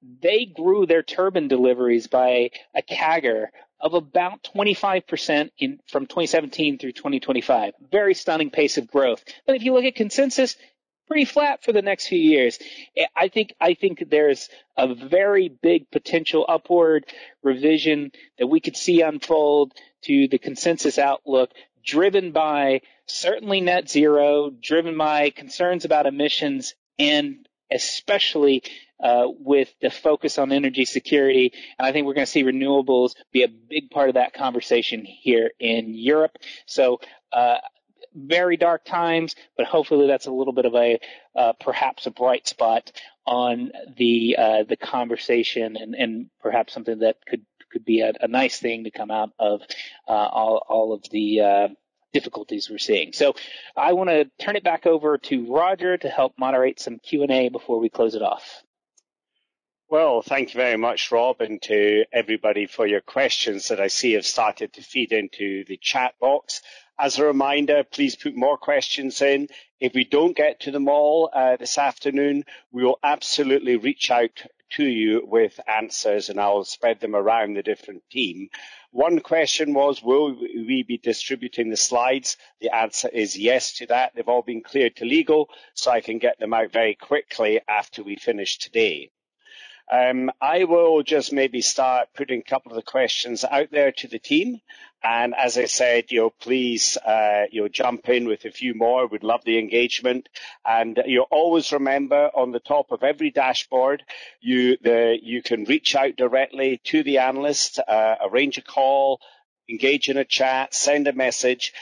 they grew their turbine deliveries by a CAGR of about 25% from 2017 through 2025. Very stunning pace of growth. But if you look at consensus, pretty flat for the next few years. I think there's a very big potential upward revision that we could see unfold to the consensus outlook, driven by certainly net zero, driven by concerns about emissions, and especially with the focus on energy security. And I think we're going to see renewables be a big part of that conversation here in Europe. So very dark times, but hopefully that's a little bit of a perhaps a bright spot on the conversation, and perhaps something that could be a nice thing to come out of all of the difficulties we're seeing. So I want to turn it back over to Roger to help moderate some Q&A before we close it off. Well, thank you very much, Rob, and to everybody for your questions that I see have started to feed into the chat box. As a reminder, please put more questions in. If we don't get to them all this afternoon, we will absolutely reach out to you with answers, and I'll spread them around the different team. One question was, will we be distributing the slides? The answer is yes to that. They've all been cleared to legal, so I can get them out very quickly after we finish today. I will just maybe start putting a couple of the questions out there to the team. And as I said, please jump in with a few more. We'd love the engagement. And always remember, on the top of every dashboard, you can reach out directly to the analyst, arrange a call, engage in a chat, send a message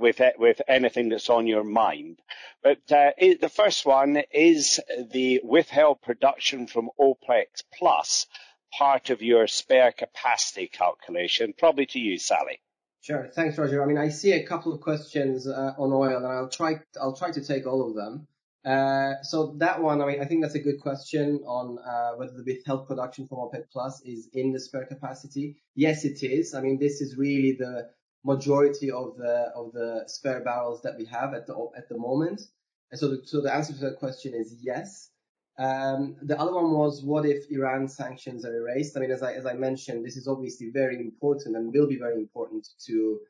with anything that's on your mind. But the first one is the withheld production from OPEC Plus, part of your spare capacity calculation. Probably to you, Sally. Sure. Thanks, Roger. I mean, I see a couple of questions on oil, and I'll try to take all of them. So that one, I mean, I think that's a good question on whether the withheld production from OPEC Plus is in the spare capacity. Yes, it is. I mean, this is really the majority of the spare barrels that we have at the moment. And so the answer to that question is yes. The other one was, what if Iran sanctions are erased? I mean, as I mentioned, this is obviously very important and will be very important to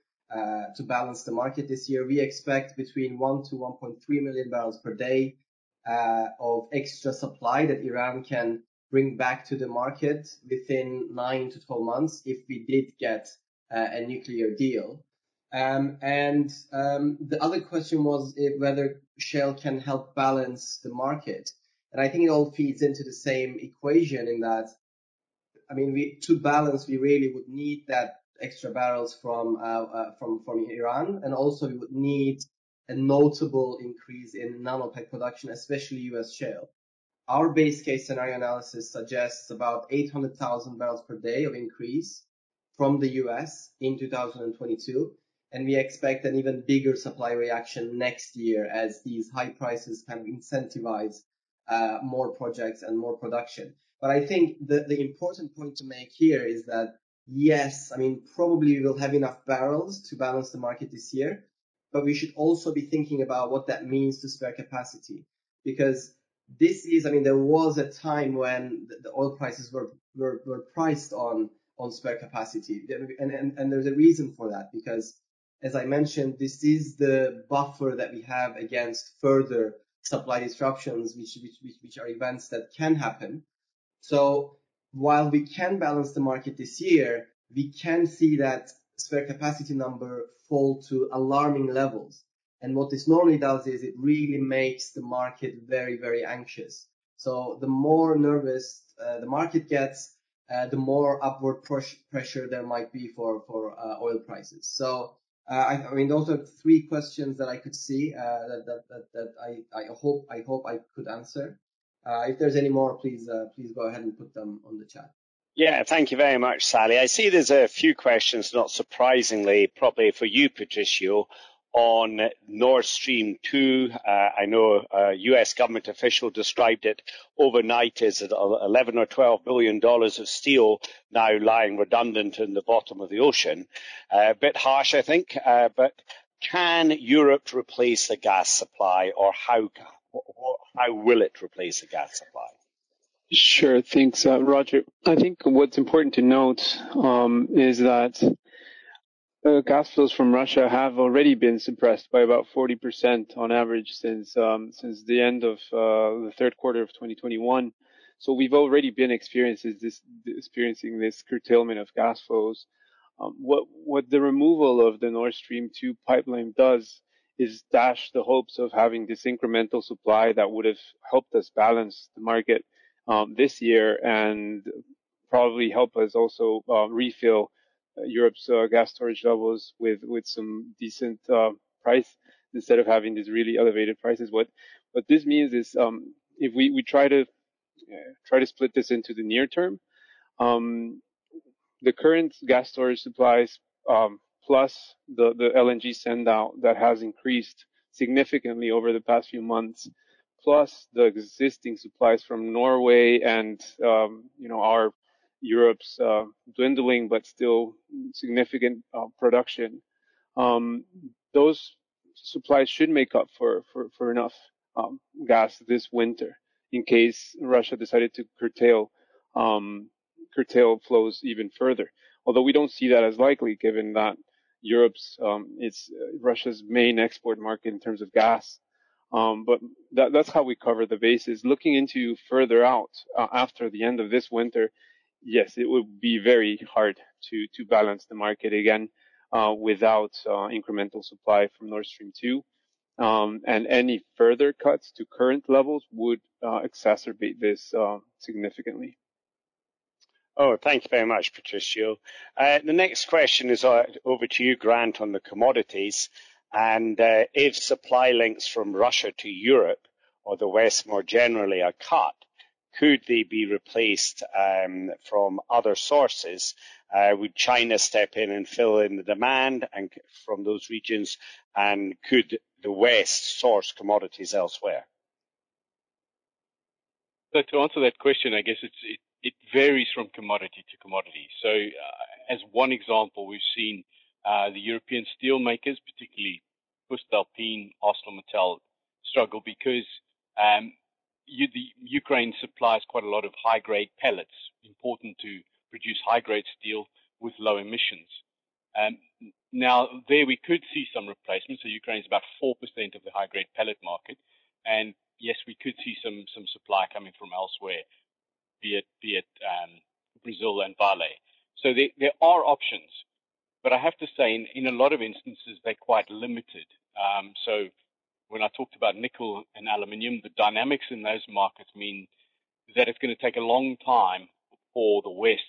balance the market this year. We expect between 1 to 1.3 million barrels per day of extra supply that Iran can bring back to the market within 9 to 12 months if we did get a nuclear deal. The other question was whether shale can help balance the market. And I think it all feeds into the same equation in that, I mean, to balance, we really would need that extra barrels from Iran, and also we would need a notable increase in non-OPEC production, especially U.S. shale. Our base case scenario analysis suggests about 800,000 barrels per day of increase from the U.S. in 2022, and we expect an even bigger supply reaction next year as these high prices kind of incentivize more projects and more production. But I think the important point to make here is that, yes, I mean, probably we will have enough barrels to balance the market this year, but we should also be thinking about what that means to spare capacity, because this is, I mean, there was a time when the oil prices were priced on spare capacity, and there's a reason for that, because as I mentioned, this is the buffer that we have against further supply disruptions, which are events that can happen. So while we can balance the market this year, we can see that spare capacity number fall to alarming levels. And what this normally does is it really makes the market very, very anxious. So the more nervous the market gets, the more upward pressure there might be for oil prices. So, I mean, those are three questions that I could see that I hope I could answer. If there's any more, please go ahead and put them on the chat. Yeah, thank you very much, Sally. I see there's a few questions, not surprisingly, probably for you, Patricio, on Nord Stream 2. I know a US government official described it overnight as $11 or $12 billion of steel now lying redundant in the bottom of the ocean. A bit harsh, I think, but can Europe replace the gas supply, or how will it replace the gas supply? Sure, thanks, Roger. I think what's important to note is that gas flows from Russia have already been suppressed by about 40% on average since the end of the third quarter of 2021. So we've already been experiencing this curtailment of gas flows. What the removal of the Nord Stream 2 pipeline does is dash the hopes of having this incremental supply that would have helped us balance the market this year, and probably help us also refill Europe's gas storage levels with some decent price, instead of having these really elevated prices. What this means is if we try to split this into the near term, the current gas storage supplies plus the LNG send out that has increased significantly over the past few months, plus the existing supplies from Norway and our Europe's dwindling but still significant production. Those supplies should make up for enough gas this winter in case Russia decided to curtail flows even further. Although we don't see that as likely, given that Europe's it's Russia's main export market in terms of gas. But that's how we cover the bases. Looking into further out after the end of this winter, yes, it would be very hard to balance the market again without incremental supply from Nord Stream 2. And any further cuts to current levels would exacerbate this significantly. Oh, thank you very much, Patricio. The next question is over to you, Grant, on the commodities. And if supply links from Russia to Europe or the West more generally are cut, could they be replaced from other sources? Would China step in and fill in the demand and from those regions? And could the West source commodities elsewhere? So to answer that question, I guess it varies from commodity to commodity. So as one example, we've seen the European steelmakers, particularly voestalpine, ArcelorMittal, struggle because the Ukraine supplies quite a lot of high-grade pellets, important to produce high-grade steel with low emissions. Now, there we could see some replacement. So Ukraine is about 4% of the high-grade pellet market. And, yes, we could see some supply coming from elsewhere, be it Brazil and Vale. So there are options. But I have to say, in a lot of instances, they're quite limited. So when I talked about nickel and aluminium, the dynamics in those markets mean that it's going to take a long time for the West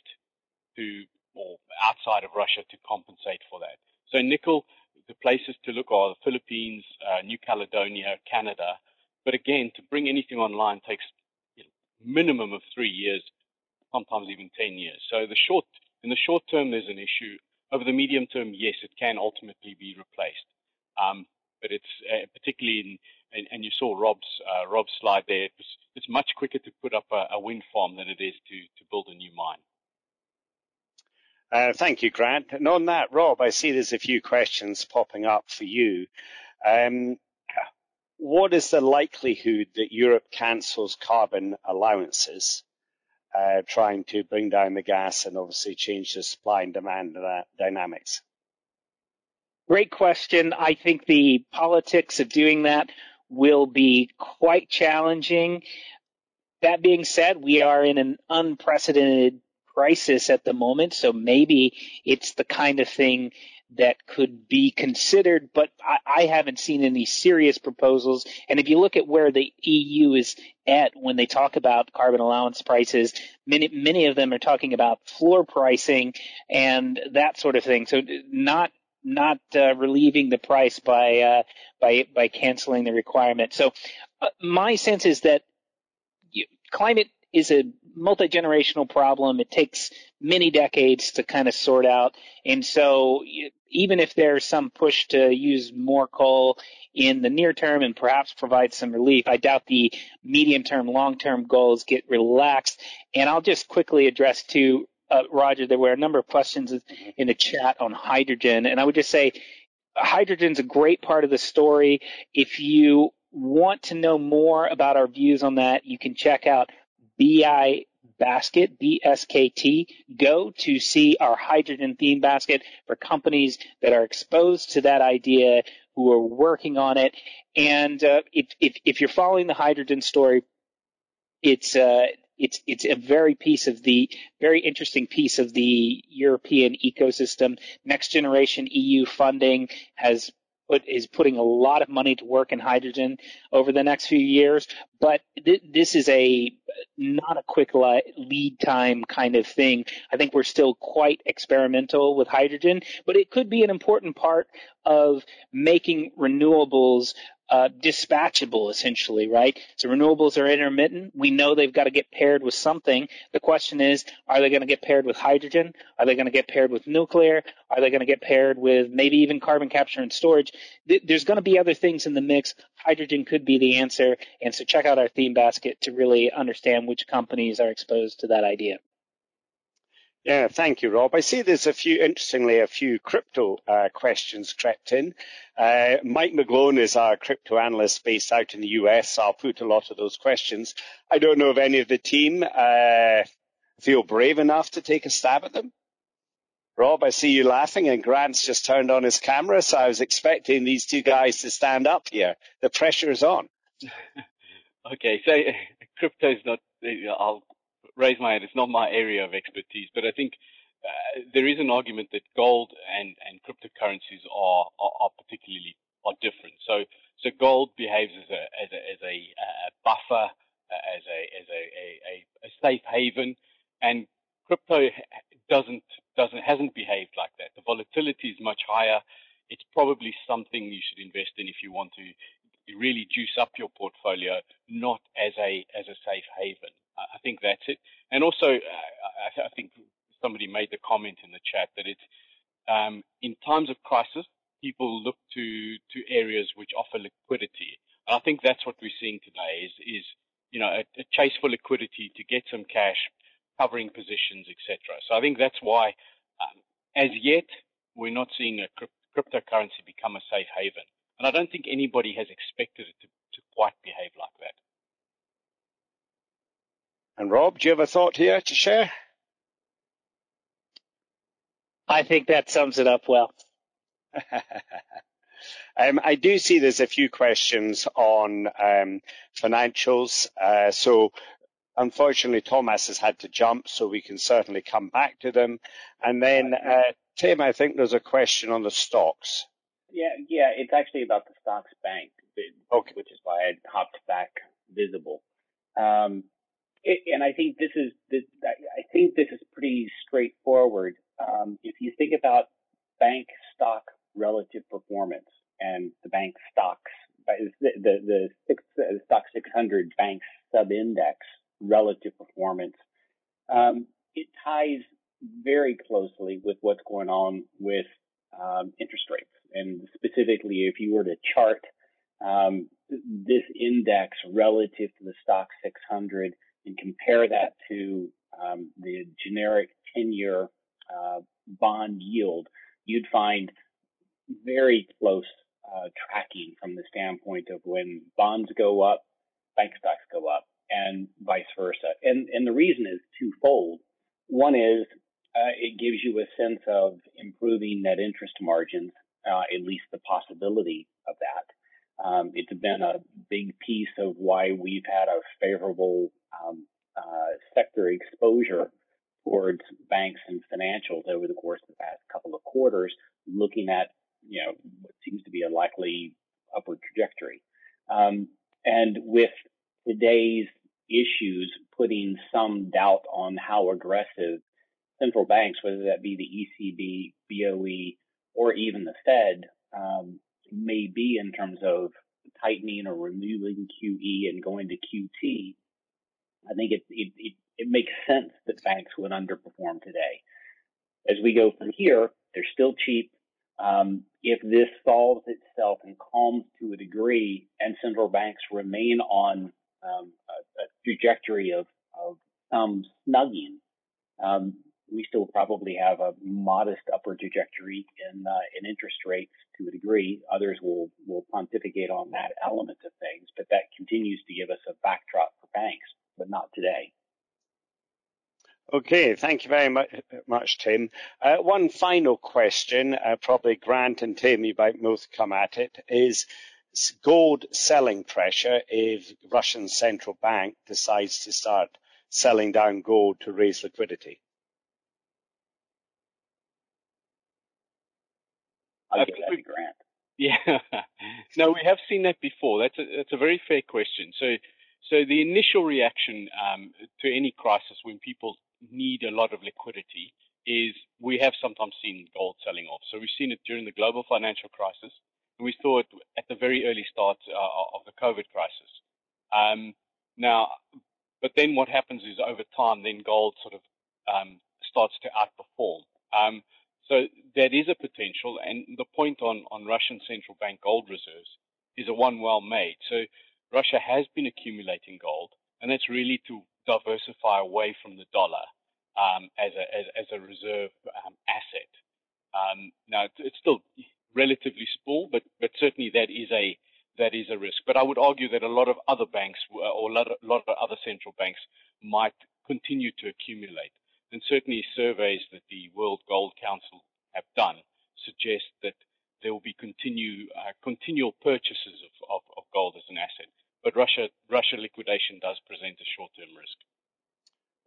or outside of Russia to compensate for that. So nickel, the places to look are the Philippines, New Caledonia, Canada. But again, to bring anything online takes minimum of 3 years, sometimes even 10 years. So in the short term, there's an issue. Over the medium term, yes, it can ultimately be replaced. But it's particularly and you saw Rob's slide there. It's much quicker to put up a wind farm than it is to build a new mine. Thank you, Grant. And on that, Rob, I see there's a few questions popping up for you. What is the likelihood that Europe cancels carbon allowances, trying to bring down the gas and obviously change the supply and demand dynamics? Great question. I think the politics of doing that will be quite challenging. That being said, we are in an unprecedented crisis at the moment, so maybe it's the kind of thing that could be considered, but I haven't seen any serious proposals. And if you look at where the EU is at when they talk about carbon allowance prices, many of them are talking about floor pricing and that sort of thing. So not relieving the price by canceling the requirement. So my sense is that climate is a multi-generational problem. It takes many decades to kind of sort out. And so even if there's some push to use more coal in the near term and perhaps provide some relief, I doubt the medium-term, long-term goals get relaxed. And I'll just quickly address to Roger, there were a number of questions in the chat on hydrogen. And I would just say hydrogen's a great part of the story. If you want to know more about our views on that, you can check out BI Basket, BSKT, Go to see our hydrogen theme basket for companies that are exposed to that idea, who are working on it. And if you're following the hydrogen story, it's a very interesting piece of the European ecosystem. Next Generation EU funding is putting a lot of money to work in hydrogen over the next few years, but this is not a quick lead time kind of thing. I think we're still quite experimental with hydrogen, but it could be an important part of making renewables dispatchable, essentially, right? So renewables are intermittent. We know they've got to get paired with something. The question is, are they going to get paired with hydrogen? Are they going to get paired with nuclear? Are they going to get paired with maybe even carbon capture and storage? There's going to be other things in the mix. Hydrogen could be the answer. And so check out our theme basket to really understand which companies are exposed to that idea. Yeah, thank you, Rob. I see there's a few crypto questions crept in. Mike McGlone is our crypto analyst based out in the US. I'll put a lot of those questions. I don't know if any of the team feel brave enough to take a stab at them. Rob, I see you laughing, and Grant's just turned on his camera, so I was expecting these two guys to stand up here. The pressure is on. Okay, so crypto is not... I'll raise my hand. It's not my area of expertise, but I think there is an argument that gold and cryptocurrencies are particularly different. So gold behaves as a buffer, as a safe haven, and crypto hasn't behaved like that. The volatility is much higher. It's probably something you should invest in if you want to really juice up your portfolio, not as a safe haven. I think that's it. And also, I think somebody made the comment in the chat that it's in times of crisis, people look to areas which offer liquidity. And I think that's what we're seeing today is you know, a chase for liquidity to get some cash, covering positions, etc. So I think that's why, as yet, we're not seeing a cryptocurrency become a safe haven. And I don't think anybody has expected it to quite behave like that. And Rob, do you have a thought here to share? I think that sums it up well. I do see there's a few questions on financials. So unfortunately, Tomasz has had to jump, so we can certainly come back to them. And then, Tim, I think there's a question on the stocks. Yeah, it's actually about the Stoxx Bank, okay, which is why I hopped back visible. And I think this is pretty straightforward. If you think about bank stock relative performance and the bank stocks, the Stoxx 600 bank sub-index relative performance, it ties very closely with what's going on with interest rates. And specifically, if you were to chart this index relative to the Stoxx 600 and compare that to the generic 10-year bond yield, you'd find very close tracking from the standpoint of when bonds go up, bank stocks go up, and vice versa. And the reason is twofold. One is it gives you a sense of improving net interest margins, at least the possibility of that. It's been a big piece of why we've had a favorable sector exposure towards banks and financials over the course of the past couple of quarters, looking at, you know, what seems to be a likely upward trajectory. And with today's issues putting some doubt on how aggressive central banks, whether that be the ECB, BOE, or even the Fed, may be in terms of tightening or removing QE and going to QT, I think it makes sense that banks would underperform today. As we go from here, they're still cheap. If this solves itself and calms to a degree and central banks remain on a trajectory of some snugging, we still probably have a modest upward trajectory in interest rates to a degree. Others will pontificate on that element of things, but that continues to give us a backdrop for banks, but not today. Okay, thank you very much, Tim. One final question, probably Grant and Tim, you might both come at it, is gold selling pressure if Russian central bank decides to start selling down gold to raise liquidity? I'll give that to Grant. Yeah, no, we have seen that before. That's a very fair question. So the initial reaction to any crisis when people need a lot of liquidity is we have sometimes seen gold selling off. So we've seen it during the global financial crisis, and we saw it at the very early start of the COVID crisis. But then what happens is over time, then gold sort of starts to outperform. So that is a potential, and the point on Russian central bank gold reserves is a one well made. So Russia has been accumulating gold, and that's really to diversify away from the dollar as a reserve asset. Now it's still relatively small, but certainly that is a risk. But I would argue that a lot of other banks or a lot of other central banks might continue to accumulate. And certainly surveys that the World Gold Council have done suggest that there will be continual purchases of gold as an asset. But Russia liquidation does present a short-term risk.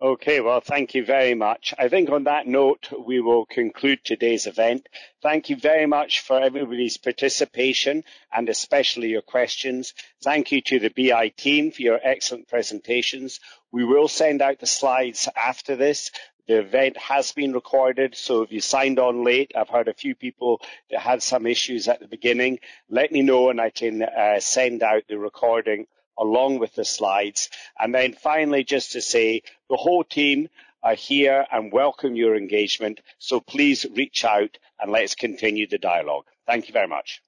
Okay, well, thank you very much. I think on that note, we will conclude today's event. Thank you very much for everybody's participation and especially your questions. Thank you to the BI team for your excellent presentations. We will send out the slides after this. The event has been recorded, so if you signed on late, I've heard a few people that had some issues at the beginning. Let me know and I can send out the recording along with the slides. And then finally, just to say, the whole team are here and welcome your engagement. So please reach out and let's continue the dialogue. Thank you very much.